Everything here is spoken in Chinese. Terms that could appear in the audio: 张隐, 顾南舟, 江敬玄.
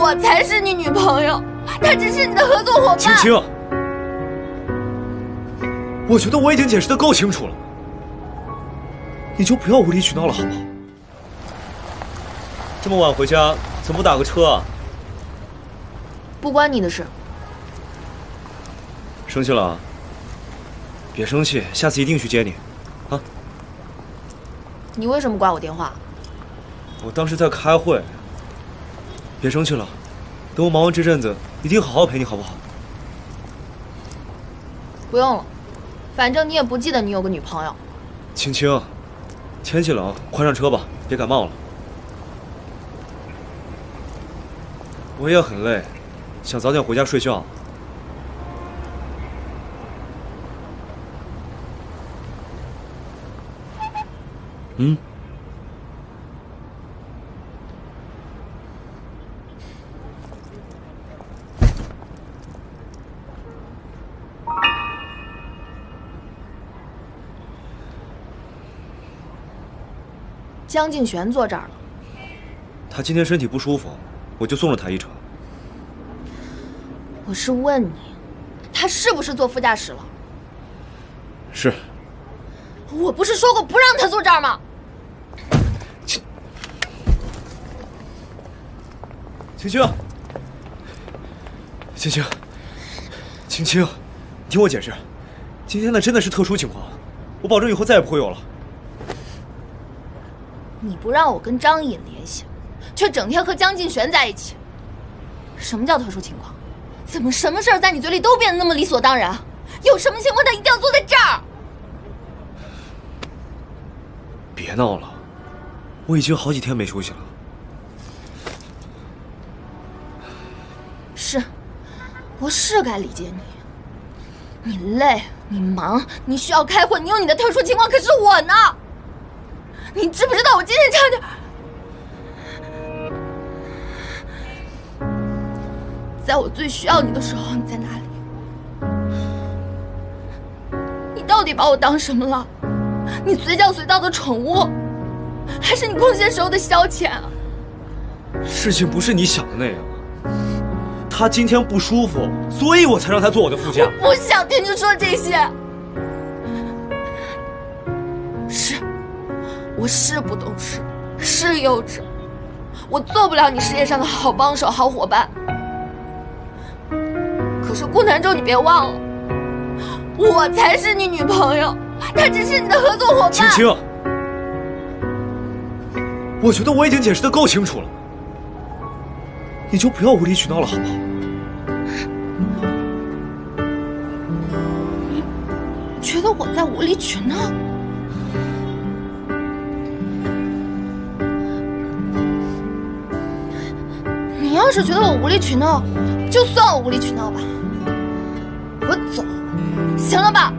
我才是你女朋友，她只是你的合作伙伴。青青，我觉得我已经解释的够清楚了，你就不要无理取闹了，好不好？这么晚回家，怎么不打个车啊？不关你的事。生气了啊？别生气，下次一定去接你，啊？你为什么挂我电话？我当时在开会。别生气了，等我忙完这阵子，一定好好陪你，好不好？不用了，反正你也不记得你有个女朋友。青青，天气冷，快上车吧，别感冒了。 我也很累，想早点回家睡觉。嗯，江敬玄坐这儿了。他今天身体不舒服。 我就送了他一程。我是问你，他是不是坐副驾驶了？是。我不是说过不让他坐这儿吗？青青，青青，青青，你听我解释，今天的真的是特殊情况，我保证以后再也不会有了。你不让我跟张隐联系。 却整天和江敬玄在一起，什么叫特殊情况？怎么什么事儿在你嘴里都变得那么理所当然？有什么情况他一定要坐在这儿？别闹了，我已经好几天没休息了。是，我是该理解你。你累，你忙，你需要开会，你有你的特殊情况，可是我呢？你知不知道我今天差点？ 在我最需要你的时候，你在哪里？你到底把我当什么了？你随叫随到的宠物，还是你空闲时候的消遣啊？事情不是你想的那样。他今天不舒服，所以我才让他坐我的副驾。我不想听你说这些。是，我是不懂事，是幼稚，我做不了你事业上的好帮手、好伙伴。 可是顾南舟，你别忘了，我才是你女朋友，她只是你的合作伙伴。青青，我觉得我已经解释的够清楚了，你就不要无理取闹了，好不好？你觉得我在无理取闹？你要是觉得我无理取闹，就算我无理取闹吧。 我走，行了吧？